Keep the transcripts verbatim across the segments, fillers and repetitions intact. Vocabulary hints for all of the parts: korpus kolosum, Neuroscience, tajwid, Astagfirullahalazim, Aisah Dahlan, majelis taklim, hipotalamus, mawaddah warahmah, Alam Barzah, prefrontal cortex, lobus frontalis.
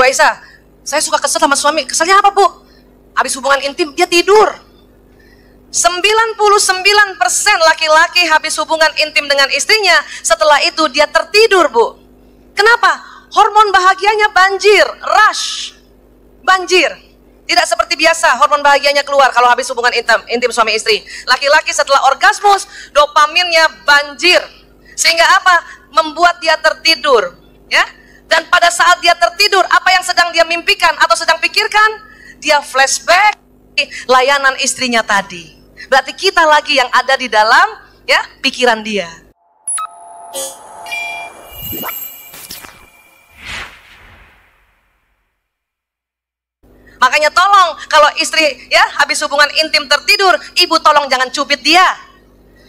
Bu Aisyah, saya suka kesel sama suami. Keselnya apa, Bu? Habis hubungan intim, dia tidur. sembilan puluh sembilan persen laki-laki habis hubungan intim dengan istrinya, setelah itu dia tertidur, Bu. Kenapa? Hormon bahagianya banjir, rush. Banjir. Tidak seperti biasa hormon bahagianya keluar kalau habis hubungan intim, intim suami istri. Laki-laki setelah orgasmus, dopaminnya banjir. Sehingga apa? Membuat dia tertidur, ya. Dan pada saat dia tertidur, apa yang sedang dia mimpikan atau sedang pikirkan? Dia flashback layanan istrinya tadi. Berarti kita lagi yang ada di dalam, ya, pikiran dia. Makanya tolong kalau istri ya habis hubungan intim tertidur, ibu tolong jangan cubit dia.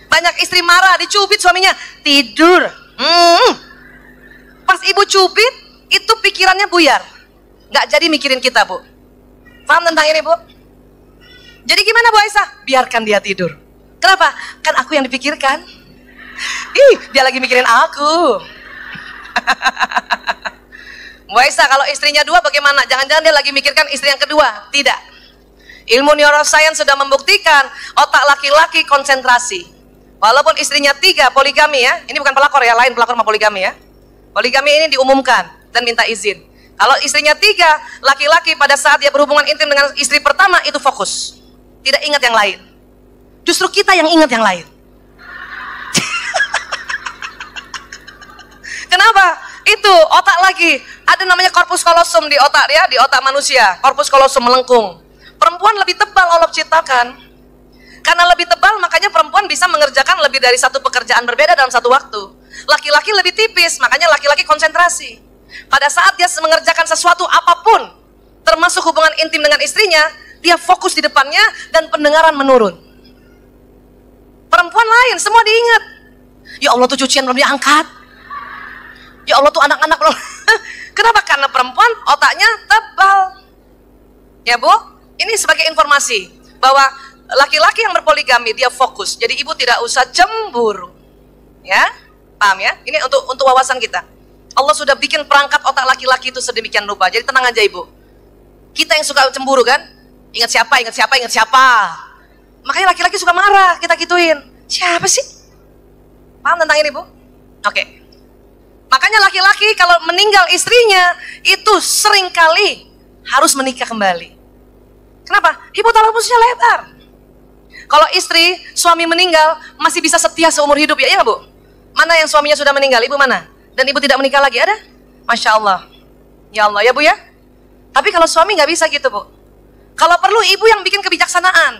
Banyak istri marah dicubit suaminya, tidur. Hmm. Pas ibu cubit, itu pikirannya buyar. Nggak jadi mikirin kita, Bu. Paham tentang ini, Bu? Jadi gimana, Bu Aisyah? Biarkan dia tidur. Kenapa? Kan aku yang dipikirkan. Ih, dia lagi mikirin aku. Bu Aisyah, kalau istrinya dua bagaimana? Jangan-jangan dia lagi mikirkan istri yang kedua. Tidak. Ilmu neuroscience sudah membuktikan otak laki-laki konsentrasi. Walaupun istrinya tiga, poligami ya. Ini bukan pelakor ya, lain pelakor sama poligami ya. Poligami ini diumumkan dan minta izin. Kalau istrinya tiga, laki-laki pada saat dia berhubungan intim dengan istri pertama itu fokus. Tidak ingat yang lain. Justru kita yang ingat yang lain. Kenapa? Itu otak lagi, ada namanya korpus kolosum di otak ya, di otak manusia, korpus kolosum melengkung. Perempuan lebih tebal olok citakan, karena lebih tebal makanya perempuan bisa mengerjakan lebih dari satu pekerjaan berbeda dalam satu waktu. Laki-laki lebih tipis, makanya laki-laki konsentrasi. Pada saat dia mengerjakan sesuatu apapun, termasuk hubungan intim dengan istrinya, dia fokus di depannya dan pendengaran menurun. Perempuan lain, semua diingat. Ya Allah tuh cucian belum diangkat. Ya Allah tuh anak-anak belum. Kenapa? Karena perempuan otaknya tebal. Ya Bu, ini sebagai informasi bahwa laki-laki yang berpoligami dia fokus. Jadi ibu tidak usah cemburu. Ya, paham ya? Ini untuk untuk wawasan kita. Allah sudah bikin perangkat otak laki-laki itu sedemikian rupa. Jadi tenang aja Ibu. Kita yang suka cemburu kan? Ingat siapa? Ingat siapa? Ingat siapa? Makanya laki-laki suka marah, kita gituin. Siapa sih? Paham tentang ini Bu? Oke. Okay. Makanya laki-laki kalau meninggal istrinya itu seringkali harus menikah kembali. Kenapa? Hipotalamusnya lebar. Kalau istri, suami meninggal masih bisa setia seumur hidup ya, iya Bu? Mana yang suaminya sudah meninggal? Ibu mana? Dan ibu tidak menikah lagi, ada? Masya Allah. Ya Allah ya Bu ya. Tapi kalau suami nggak bisa gitu Bu. Kalau perlu ibu yang bikin kebijaksanaan.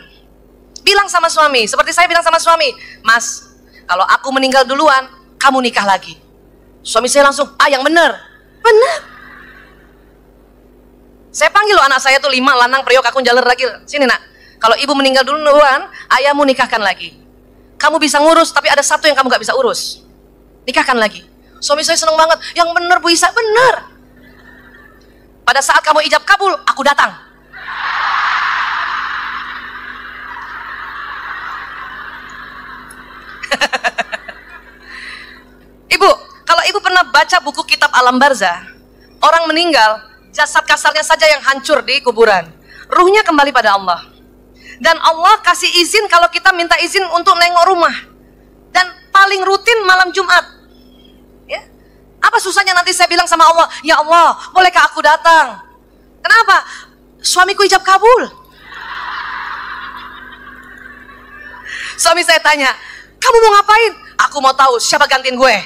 Bilang sama suami, seperti saya bilang sama suami, Mas, kalau aku meninggal duluan, kamu nikah lagi. Suami saya langsung, ah yang bener. Bener. Saya panggil loh anak saya tuh lima lanang priok aku jalan lagi. Sini nak, kalau ibu meninggal duluan, ayahmu nikahkan lagi. Kamu bisa ngurus, tapi ada satu yang kamu gak bisa urus. Nikahkan lagi. Suami saya seneng banget, yang bener Bu Isa, bener. Pada saat kamu ijab kabul, aku datang. Ibu, kalau ibu pernah baca buku kitab Alam Barzah, orang meninggal, jasad kasarnya saja yang hancur di kuburan. Ruhnya kembali pada Allah. Dan Allah kasih izin kalau kita minta izin untuk nengok rumah. Dan paling rutin malam Jumat. Ya? Apa susahnya nanti saya bilang sama Allah, ya Allah, bolehkah aku datang? Kenapa? Suamiku ijab kabul. Suami saya tanya, kamu mau ngapain? Aku mau tahu siapa gantiin gue.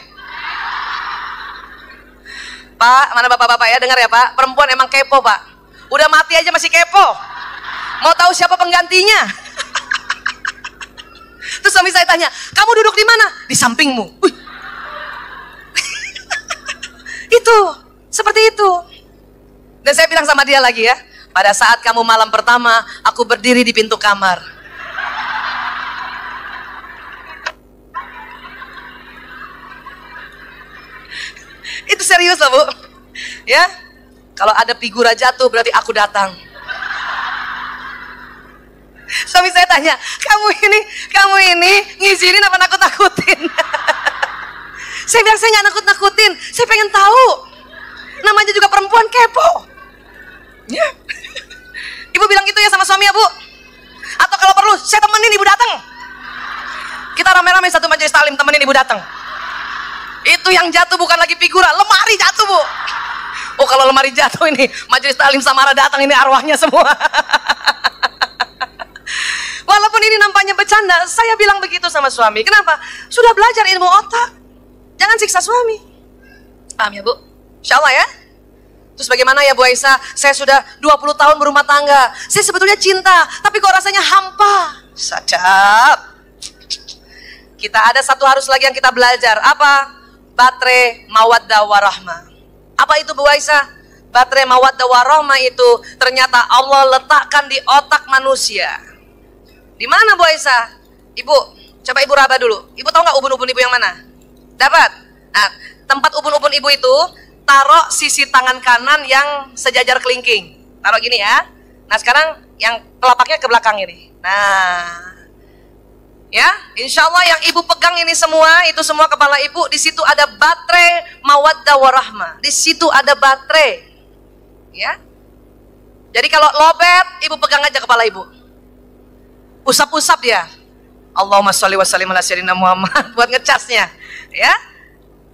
Pak, mana bapak-bapak ya, dengar ya Pak, perempuan emang kepo Pak, udah mati aja masih kepo, mau tahu siapa penggantinya. Terus suami saya tanya, kamu duduk di mana? Di sampingmu. Itu, seperti itu. Dan saya bilang sama dia lagi ya, pada saat kamu malam pertama, aku berdiri di pintu kamar. Itu serius loh Bu ya, kalau ada figura jatuh berarti aku datang. Suami saya tanya, kamu ini kamu ini ngizinin apa nakut-nakutin? Saya bilang saya nggak nakut-nakutin, saya pengen tahu, namanya juga perempuan kepo. Ya. Ibu bilang gitu ya sama suami ya, Bu. Atau kalau perlu saya temenin ibu datang. Kita rame-rame satu majelis taklim, temenin ibu datang. Itu yang jatuh bukan lagi figura, lemari jatuh, Bu. Oh, kalau lemari jatuh ini majelis taklim Samara datang ini arwahnya semua. Walaupun ini nampaknya bercanda, saya bilang begitu sama suami. Kenapa? Sudah belajar ilmu otak. Jangan siksa suami. Paham ya, Bu? Insya Allah ya. Terus bagaimana ya, Bu Aisyah? Saya sudah dua puluh tahun berumah tangga. Saya sebetulnya cinta, tapi kok rasanya hampa. Sadap. Kita ada satu harus lagi yang kita belajar. Apa? Baterai mawaddah warahmah. Apa itu, Bu Aisyah? Baterai mawaddah warahmah itu ternyata Allah letakkan di otak manusia. Di mana Bu Aisyah? Ibu, coba ibu raba dulu. Ibu tahu nggak ubun-ubun ibu yang mana? Dapat? Nah, tempat ubun-ubun ibu itu taruh sisi tangan kanan yang sejajar kelingking. Taruh gini ya. Nah sekarang yang telapaknya ke belakang ini. Nah, ya, insya Allah yang ibu pegang ini semua, itu semua kepala ibu. Di situ ada baterai mawaddah warahmah. Di situ ada baterai, ya. Jadi kalau lobet, ibu pegang aja kepala ibu. Usap-usap ya. Allahumma sholli wa sallim ala sayyidina Muhammad buat ngecasnya, ya.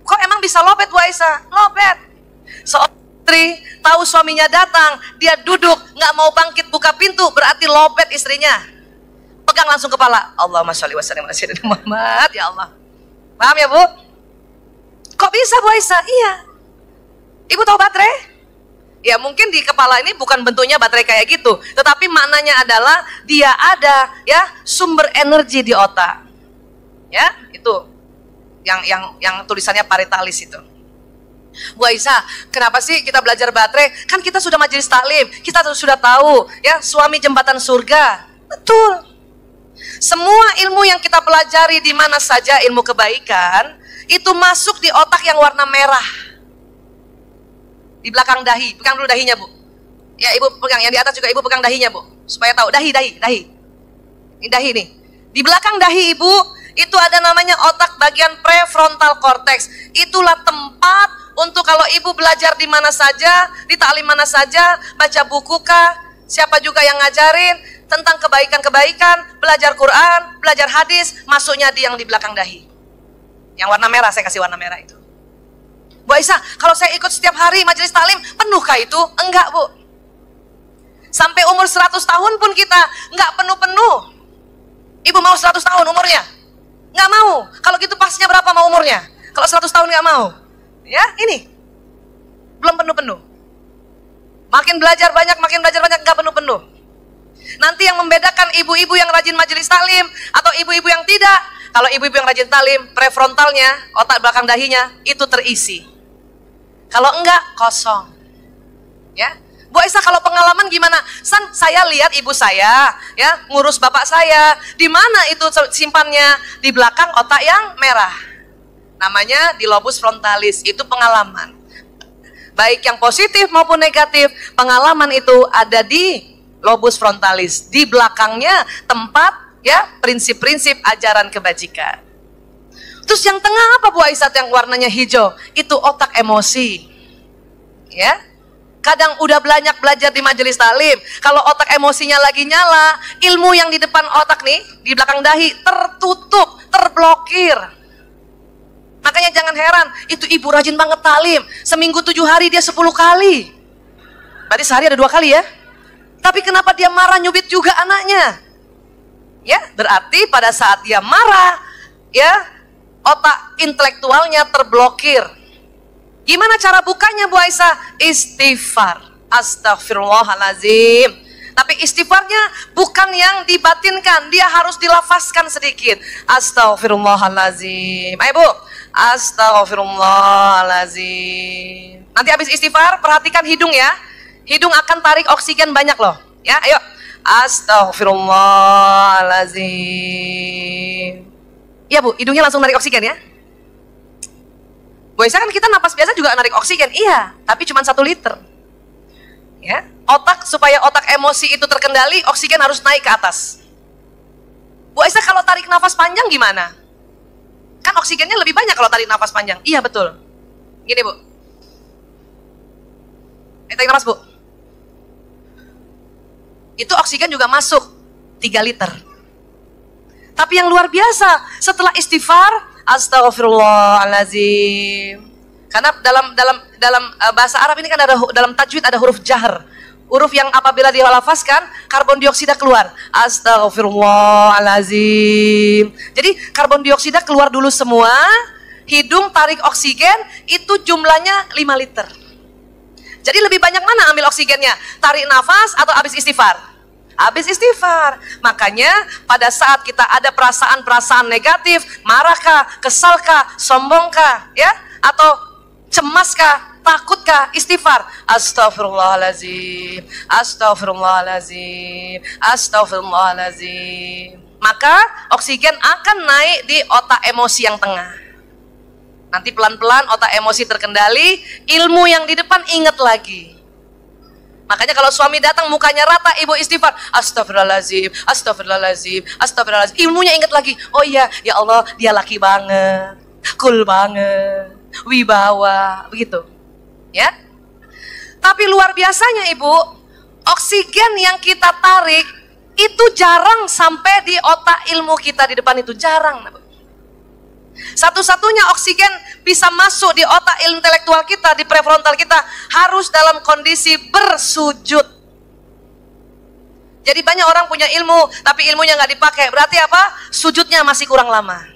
Kok emang bisa lobet Bu Aisyah? Lobet. Seorang istri tahu suaminya datang, dia duduk nggak mau bangkit buka pintu, berarti lobet istrinya. Pegang langsung kepala. Allahumma sholli wa sallim ala sayyidina Muhammad, ya Allah. Paham ya, Bu? Kok bisa Bu Aisyah? Iya. Ibu tahu baterai? Ya mungkin di kepala ini bukan bentuknya baterai kayak gitu, tetapi maknanya adalah dia ada ya sumber energi di otak. Ya, itu yang yang yang tulisannya paritalis itu. Bu Aisyah, kenapa sih kita belajar baterai? Kan kita sudah majelis taklim, kita sudah tahu ya suami jembatan surga. Betul. Semua ilmu yang kita pelajari di mana saja ilmu kebaikan itu masuk di otak yang warna merah. Di belakang dahi, pegang dulu dahinya Bu. Ya ibu pegang, yang di atas juga ibu pegang dahinya Bu. Supaya tahu, dahi, dahi, dahi. Ini dahi nih. Di belakang dahi ibu, itu ada namanya otak bagian prefrontal cortex. Itulah tempat untuk kalau ibu belajar di mana saja, di ta'lim mana saja, baca buku kah, siapa juga yang ngajarin tentang kebaikan-kebaikan, belajar Quran, belajar hadis, masuknya di yang di belakang dahi. Yang warna merah, saya kasih warna merah itu. Bu Aisyah, kalau saya ikut setiap hari majelis taklim, penuhkah itu? Enggak, Bu. Sampai umur seratus tahun pun kita enggak penuh-penuh. Ibu mau seratus tahun umurnya? Enggak mau. Kalau gitu pasnya berapa mau umurnya? Kalau seratus tahun enggak mau. Ya, ini. Belum penuh-penuh. Makin belajar banyak, makin belajar banyak, enggak penuh-penuh. Nanti yang membedakan ibu-ibu yang rajin majelis taklim atau ibu-ibu yang tidak, kalau ibu-ibu yang rajin taklim, prefrontalnya, otak belakang dahinya, itu terisi. Kalau enggak, kosong. Ya, Bu Aisyah kalau pengalaman gimana? San, saya lihat ibu saya, ya, ngurus bapak saya. Di mana itu simpannya? Di belakang otak yang merah. Namanya di lobus frontalis, itu pengalaman. Baik yang positif maupun negatif, pengalaman itu ada di lobus frontalis. Di belakangnya tempat ya prinsip-prinsip ajaran kebajikan. Terus yang tengah apa Bu Aisyah yang warnanya hijau? Itu otak emosi. Ya. Kadang udah banyak belajar di majelis taklim, kalau otak emosinya lagi nyala, ilmu yang di depan otak nih, di belakang dahi tertutup, terblokir. Makanya jangan heran, itu ibu rajin banget taklim. Seminggu tujuh hari dia sepuluh kali. Berarti sehari ada dua kali ya. Tapi kenapa dia marah nyubit juga anaknya? Ya, berarti pada saat dia marah, ya otak intelektualnya terblokir. Gimana cara bukanya Bu Aisyah? Istighfar. Astagfirullahalazim. Tapi istighfarnya bukan yang dibatinkan, dia harus dilafazkan sedikit. Astagfirullahalazim. Ayo Bu. Astagfirullahalazim. Nanti habis istighfar perhatikan hidung ya. Hidung akan tarik oksigen banyak loh. Ya, ayo. Astagfirullahalazim. Iya Bu, hidungnya langsung narik oksigen ya. Bu Aisyah kan kita napas biasa juga narik oksigen, iya, tapi cuma satu liter. Ya, otak supaya otak emosi itu terkendali, oksigen harus naik ke atas. Bu Aisyah kalau tarik nafas panjang gimana? Kan oksigennya lebih banyak kalau tarik nafas panjang. Iya betul. Gini Bu. Eh, tarik nafas Bu. itu oksigen juga masuk tiga liter. Tapi yang luar biasa, setelah istighfar, astagfirullahaladzim. Karena dalam dalam dalam bahasa Arab ini kan ada dalam tajwid ada huruf jahr, huruf yang apabila dilafazkan karbon dioksida keluar. Astagfirullahalazim. Jadi karbon dioksida keluar dulu semua, hidung tarik oksigen, itu jumlahnya lima liter. Jadi lebih banyak mana ambil oksigennya? Tarik nafas atau habis istighfar? Habis istighfar. Makanya pada saat kita ada perasaan-perasaan negatif, marahkah, kesalkah, sombongkah, ya? Atau cemaskah, takutkah, istighfar. Astagfirullahaladzim, astagfirullahaladzim, astagfirullahaladzim. Maka oksigen akan naik di otak emosi yang tengah. Nanti pelan-pelan otak emosi terkendali, ilmu yang di depan ingat lagi. Makanya kalau suami datang mukanya rata, ibu istighfar, astagfirullahaladzim, astagfirullahaladzim, astagfirullahaladzim. Ilmunya ingat lagi, oh iya, ya Allah dia laki banget, cool banget, wibawa, begitu ya. Tapi luar biasanya ibu, oksigen yang kita tarik itu jarang sampai di otak ilmu kita di depan, itu jarang. Satu-satunya oksigen bisa masuk di otak intelektual kita, di prefrontal kita, harus dalam kondisi bersujud. Jadi banyak orang punya ilmu tapi ilmunya nggak dipakai, berarti apa? Sujudnya masih kurang lama.